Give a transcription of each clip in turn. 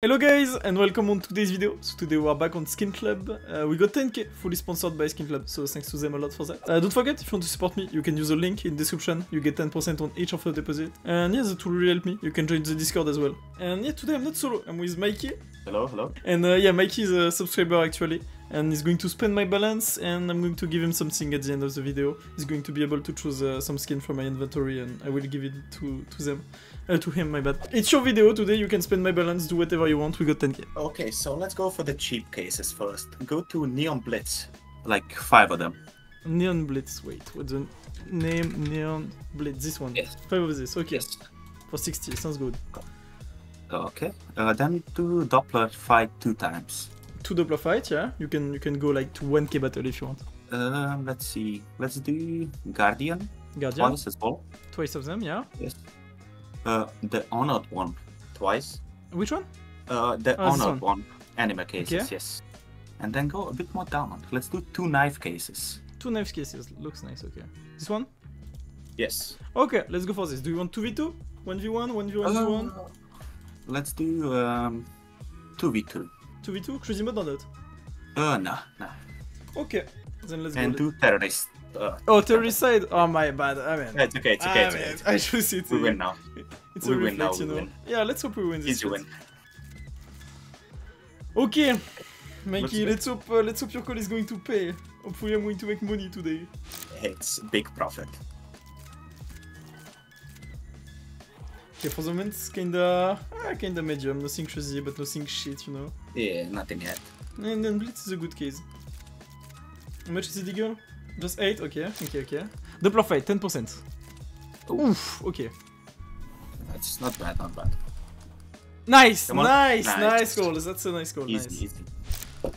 Hello guys and welcome on today's video. So today we are back on Skin Club. We got 10k fully sponsored by Skin Club, so thanks to them a lot for that. Don't forget, if you want to support me, you can use the link in description. You get 10% on each of the deposit. And yeah, that will really help me. You can join the Discord as well. And yeah, today I'm not solo, I'm with Mikey. Hello, hello. And yeah, Mikey is a subscriber actually. And he's going to spend my balance and I'm going to give him something at the end of the video. He's going to be able to choose some skin from my inventory and I will give it to him, my bad. It's your video today, you can spend my balance, do whatever you want, we got 10k. Okay, so let's go for the cheap cases first. Go to Neon Blitz, like 5 of them. Neon Blitz, wait, what's the name? Neon Blitz, this one? Yes. 5 of this, okay. Yes. For 60, sounds good. Okay, then do Doppler fight 2 times. 2 Doppler fight, yeah. You can go like to 1k battle if you want. Let's see. Let's do Guardian. Guardian. Twice as well. Twice of them, yeah. Yes. The honored one. Twice. Which one? The honored one. Anima cases, okay. Yes. And then go a bit more down. Let's do 2 knife cases. 2 knife cases. Looks nice, okay. This one? Yes. Okay, let's go for this. Do you want 2v2? 1v1? 1v1? Let's do 2v2. 2v2, crazy mode or not? No. Okay, then let's go. And do terrorist. Oh, terrorist side? Oh, my bad. I mean. It's okay, it's okay. I mean, it's okay. I choose it. We win now. It's we a win reflect, now, you know. Win. Yeah, let's hope we win this. Easy win. Okay, Mikey, let's hope your call is going to pay. Hopefully, I'm going to make money today. It's big profit. Okay, for the moment it's kinda medium, nothing crazy, but nothing shit, you know? Yeah, nothing yet. And then Blitz is a good case. How much is it, girl? Just 8? Okay, okay, okay. Doppler fight, 10%. Ooh. Oof, okay. That's not bad, not bad. Nice, nice, nice goal, that's a nice goal, easy, nice. Easy.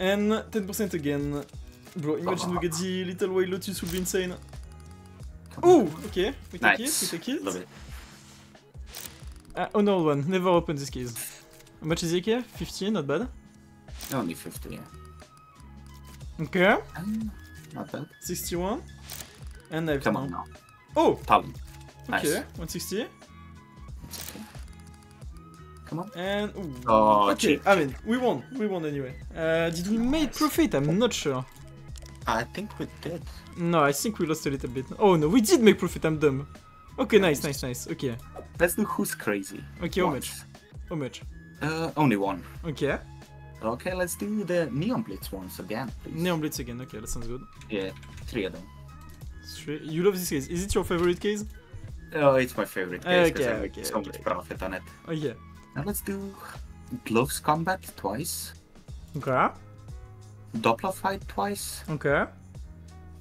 And 10% again. Bro, imagine we get the little white lotus, would be insane. Ooh, okay, we take nice. It, we take it. Love it. Honor one, never open this case. How much is it here? 50, not bad. Only 50, yeah. Okay. Not bad. 61. And I've come on now. Oh! Talent. Nice. Okay, 160. It's okay. Come on. And. Ooh. Oh, okay, cheap. I mean, we won anyway. Did we make profit? I'm not sure. I think we did. No, I think we lost a little bit. Oh no, we did make profit, I'm dumb. Okay, nice, nice, nice, okay. Let's do who's crazy. Okay, how much? Only 1. Okay. Okay, let's do the Neon Blitz ones again, please. Neon Blitz again, okay, that sounds good. Yeah, 3 of them. 3? You love this case. Is it your favorite case? Oh, it's my favorite case, because I make so much profit on it. Okay. Now let's do Gloves Combat twice. Okay. Doppler Fight twice. Okay.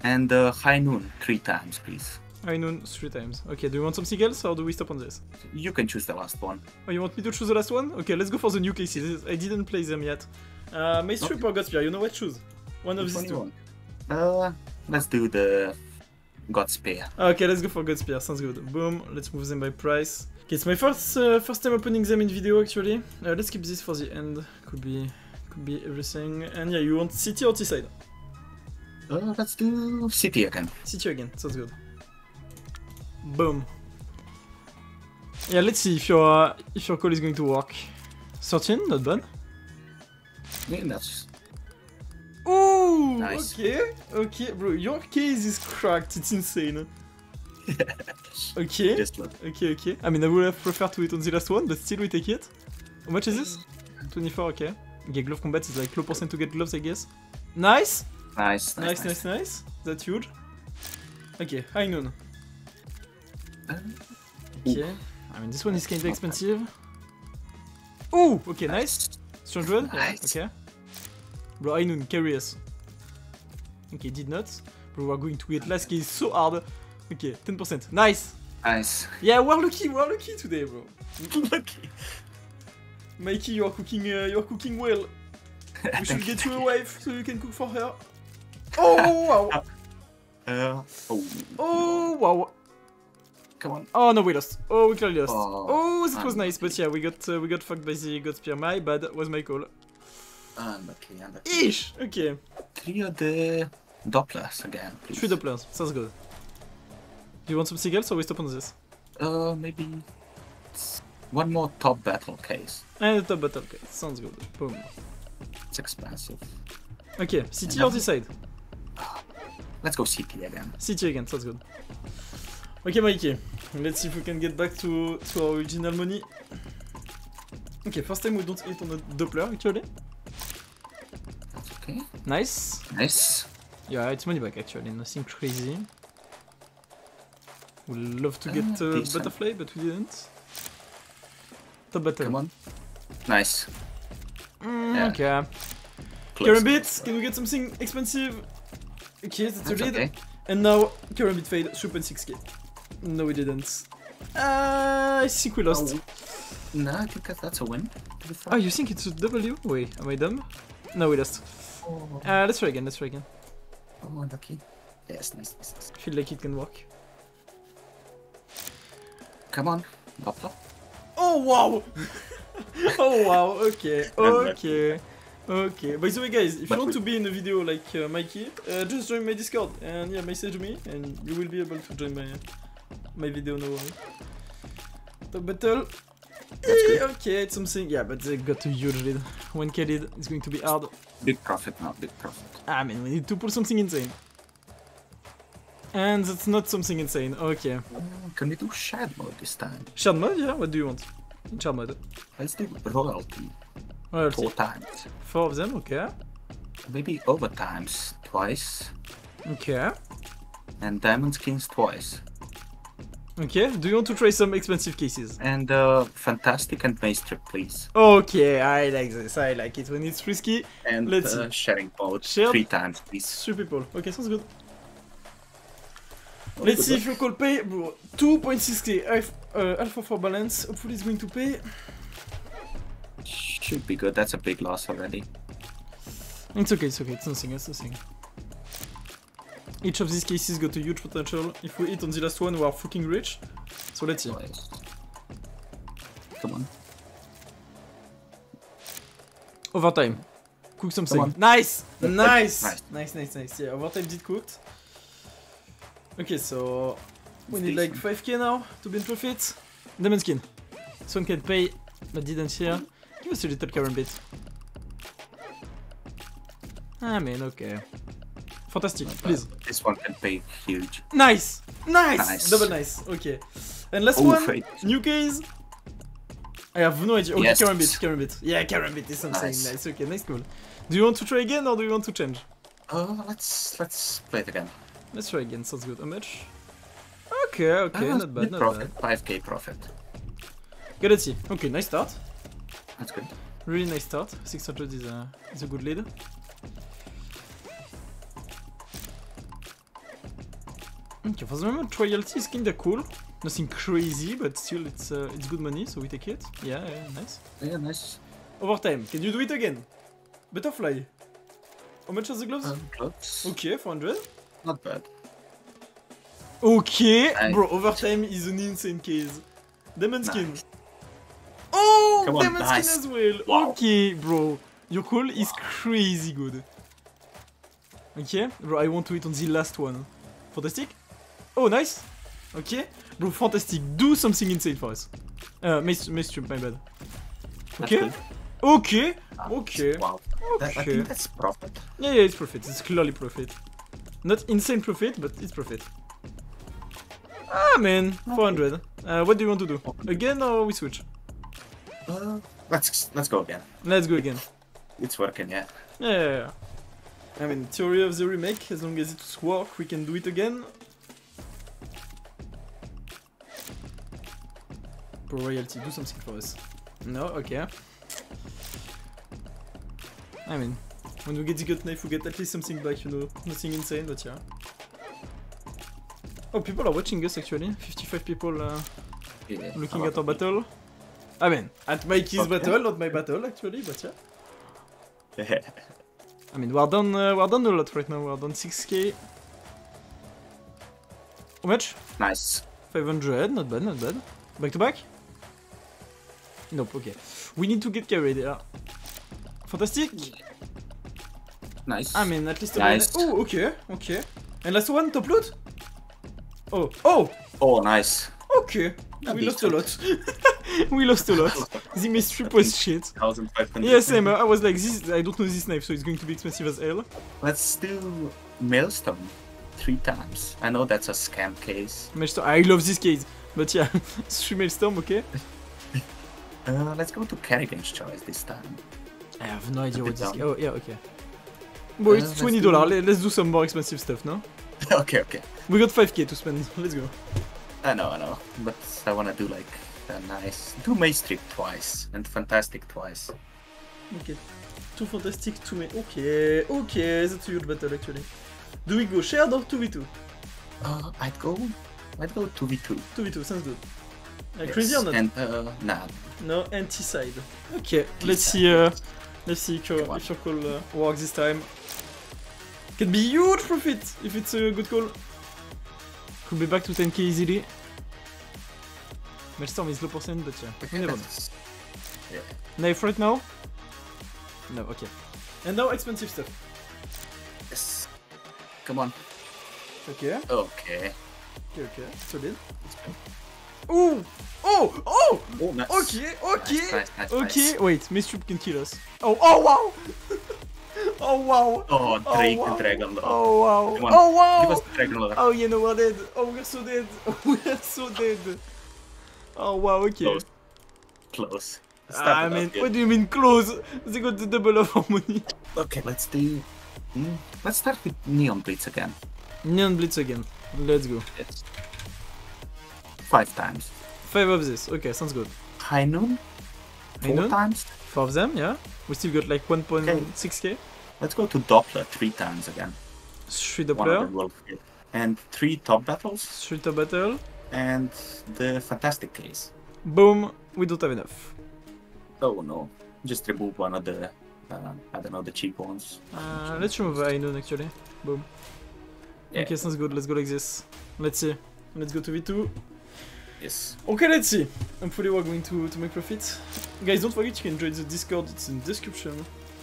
And High Noon 3 times, please. High Noon 3 times. Okay, do you want something else or do we stop on this? You can choose the last one. Oh, you want me to choose the last one? Okay, let's go for the new cases. I didn't play them yet. Maestro or Godspear, you know what? Choose. One of these two. Let's do the Godspear. Okay, let's go for Godspear. Sounds good. Boom, let's move them by price. Okay, it's my first time opening them in video actually. Let's keep this for the end. Could be everything. And yeah, you want city or T-side? Let's do city again. City again, sounds good. Boom. Yeah, let's see if your call is going to work. 13, not bad. Yeah, that's... Ooh, nice. Okay, okay, bro, your case is cracked, it's insane. Okay, okay, okay. I mean, I would have preferred to it on the last one, but still we take it. How much is this? 24, okay. Okay, glove combat is like low percent to get gloves, I guess. Nice! Nice, nice, nice, nice, nice. That's huge. Okay, High Noon. Okay, ooh. I mean this one is kinda expensive. Ooh, okay, nice. 300, nice. Yeah, okay. Bro, High Noon, carry us. Okay, did not. Bro, we're going to get last case so hard. Okay, 10%, nice. Nice. Yeah, we're lucky today, bro. Lucky. Mikey, you're cooking well. We should get you a wife so you can cook for her. Oh, wow. Oh, wow. Come on. Oh no, we lost. Oh, we clearly lost. Oh, that was nice, but yeah, we got fucked by the Godspear. My bad, was my call. Unlucky. Ish! Okay. 3 of the Dopplers again, please. 3 Dopplers, sounds good. Do you want some seagulls or we stop on this? Maybe... One more top battle case. And the top battle case, sounds good. Boom. It's expensive. Okay, city or decide? Let's go city again. City again, sounds good. Okay, Mikey, let's see if we can get back to our original money. Okay, first time we don't hit on the Doppler actually. That's okay. Nice. Nice. Yeah, it's money back actually, nothing crazy. We'd love to get Butterfly, but we didn't. Top battle. Come on. Nice. Okay. Karambit, can we get something expensive? Okay, that's a lead. Okay. And now Karambit failed, 3.6k. No, we didn't. I think we lost. No, I think that's a win. Oh, you think it's a W? Wait, am I dumb? No, we lost. Let's try again, let's try again. Oh, unlucky. Yes, nice, nice, nice. I feel like it can work. Come on, Doppler. Oh, wow! Oh, wow, okay, okay. Okay, by the way guys, if you want to be in a video like Mikey, just join my Discord and yeah, message me and you will be able to join my video, no worry. Top battle. Okay, it's something, yeah, but they got a huge lead. 1k lead, it's going to be hard. Big profit now, big profit. Ah man, we need to pull something insane. And that's not something insane, okay. Can we do Shard mode this time? Shard mode, yeah, what do you want? In Shard mode. Let's do Royalty. Royalty. 4 times. 4 of them, okay. Maybe Overtimes twice. Okay. And Diamond skins twice. Okay, do you want to try some expensive cases? And Fantastic and May Street, please. Okay, I like this, I like it when it's risky. And let's sharing mode 3 times, please. 3 people, okay, sounds good. Oh, let's see if you call pay, bro. 2.6k, alpha for balance, hopefully it's going to pay. Should be good, that's a big loss already. It's okay, it's nothing, it's nothing. Each of these cases got a huge potential. If we hit on the last one, we are fucking rich. So let's see. Come on. Overtime. Cook something. Nice! Nice! Nice, nice, nice, nice. Yeah, Overtime did cook. Okay, so we need like 5k now to be in profit. Demon skin. This one can pay, but didn't here. Give us a little Karambit. I mean, okay. Fantastic, please. This one can pay huge. Nice! Nice! Nice. Double nice, okay. And last one, new case. I have no idea. Okay, yes. Karambit, Karambit. Yeah, Karambit is something nice. Nice, okay, nice, cool. Do you want to try again or do you want to change? Let's play it again. Let's try again, sounds good. How much? Okay, okay, not bad, not profit. Bad. 5k profit. Okay, let's see. Okay, nice start. That's good. Really nice start. 600 is a good lead. Okay, for the moment, Royalty is kinda cool. Nothing crazy, but still it's good money, so we take it. Yeah, yeah, nice. Yeah, nice. Overtime, can you do it again? Butterfly. How much are the gloves? Gloves. Okay, 400. Not bad. Okay, bro, Overtime is an insane case. Demon skin. Nice. Oh, on, Demon skin as well. Wow. Okay, bro, your call is crazy good. Okay, bro, I want to hit on the last one. Fantastic. Oh, nice! Okay. Bro, Fantastic, do something insane for us. Maestro, my bad. Okay. Okay. Okay. Wow. Okay. I think that's profit. Yeah, yeah, it's profit. It's clearly profit. Not insane profit, but it's profit. Ah, man. 400. What do you want to do? Again or we switch? Let's go again. Let's go again. It's working, yeah. Yeah, yeah, yeah. I mean, theory of the remake, as long as it's work, we can do it again. Royalty, do something for us. No, okay. I mean, when we get the Gut Knife, we get at least something back, you know. Nothing insane, but yeah. Oh, people are watching us actually. 55 people looking at our battle. I mean, at Mikey's battle, not my battle actually, but yeah. I mean, we're done a lot right now, we're done 6k. How much? Nice. 500, not bad, not bad. Back to back? Nope, okay. We need to get carried there. Fantastic! Nice. I mean, at least... Nice. Oh, okay, okay. And last one, top loot? Oh, oh! Oh, nice. Okay, we lost a lot. We lost a lot. The mystery was shit. Yeah, same. I was like, this. I don't know this knife, so it's going to be expensive as hell. Let's do Maelstrom 3 times. I know that's a scam case. Maelstrom. I love this case. But yeah, 3 Maelstrom, okay? Let's go to Kerrigan's choice this time. I have no idea what this is. Oh, yeah, okay. Well, it's $20. Let's do some more expensive stuff, no? Okay, okay. We got 5K to spend. Let's go. I know, but I wanna do like a nice. Do May Street twice and Fantastic twice. Okay, 2 Fantastic, 2 May. Okay, okay, that's a huge battle actually. Do we go Shard or 2v2? I'd go 2v2. 2v2 sounds good. Yes. Crazy or not? And, nah. No anti-side. Okay, let's see if your call works this time. Can be huge profit if it's a good call. Could be back to 10K easily. Maelstrom is low percent, but yeah. Okay, never yeah. Knife right now? No, okay. And now expensive stuff. Yes. Come on. Okay. Okay. Okay, okay. Solid. Ooh! Oh! Oh! Oh nice. Okay, okay! Nice, nice, nice, okay, nice. Wait, Maestro can kill us. Oh, oh wow! Oh wow! Oh, Drake and Dragon Lord. Oh wow! Oh wow! Dragon Lord. Oh, you know, we're dead. Oh, we're so dead. We're so dead. Oh wow, okay. Close. Close. I mean, what do you mean close? They got the double of our money. Okay, let's do. Let's start with Neon Blitz again. Neon Blitz again. Let's go. Yes. 5 times. 5 of this. Okay, sounds good. High Noon. 4 times. 4 of them, yeah. We still got like 1.6K. Okay. Let's go to Doppler 3 times again. 3 Doppler. And 3 top battles. 3 top battle. And the Fantastic case. Boom, we don't have enough. Oh no, just remove one of the, I don't know, the cheap ones. Let's remove High Noon actually. Boom. Yeah. Okay, sounds good, let's go like this. Let's see. Let's go to V2. Yes. Okay, let's see. Hopefully we're going to make profit. Guys, don't forget you can join the Discord, it's in the description.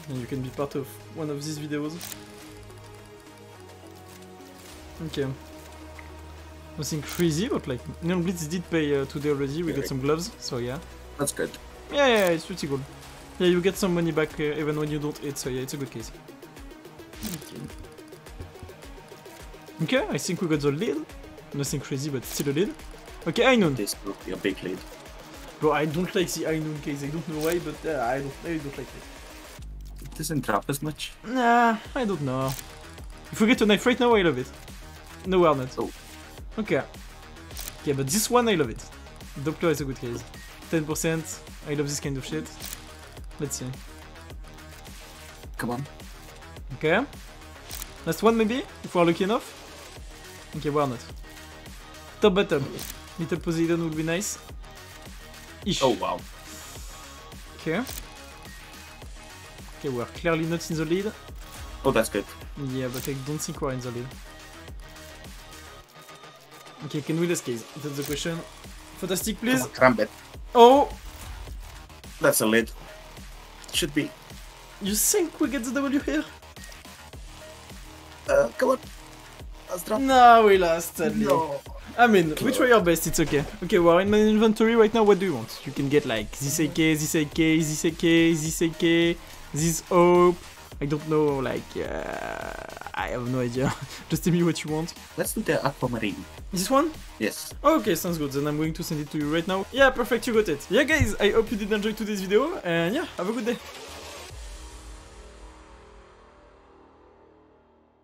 And you can be part of one of these videos. Okay. Nothing crazy, but like, Neon Blitz did pay today already, we got some gloves, so yeah. That's good. Yeah, yeah, it's pretty cool. Yeah, you get some money back even when you don't hit, so yeah, it's a good case. Okay, I think we got the lead. Nothing crazy, but still a lead. Okay, High Noon. This will be a big lead. Bro, I don't like the High Noon case. I don't know why, but I don't like it. It doesn't drop as much. Nah, I don't know. If we get a knife right now, I love it. No, we're not. Oh. Okay. Okay, but this one, I love it. Doppler is a good case. 10%. I love this kind of shit. Let's see. Come on. Okay. Last one, maybe, if we're lucky enough. Okay, we're not. Top battle. Little Poseidon would be nice. Ish. Oh wow. Okay. Okay, we're clearly not in the lead. Oh, that's good. Yeah, but I don't think we're in the lead. Okay, can we lose case? That's the question. Fantastic, please. Karambit. Oh. That's a lead. It should be. You think we get the W here? Come on. Let's drop. No, we lost. Sadly. No. I mean, we try our best, it's okay. Okay, we're in my inventory right now, what do you want? You can get like this AK, this AK, this AK, this AK, this hope. I don't know, like, I have no idea. Just tell me what you want. Let's do the aquamarine. This one? Yes. Okay, sounds good, then I'm going to send it to you right now. Yeah, perfect, you got it. Yeah guys, I hope you did enjoy today's video, and yeah, have a good day.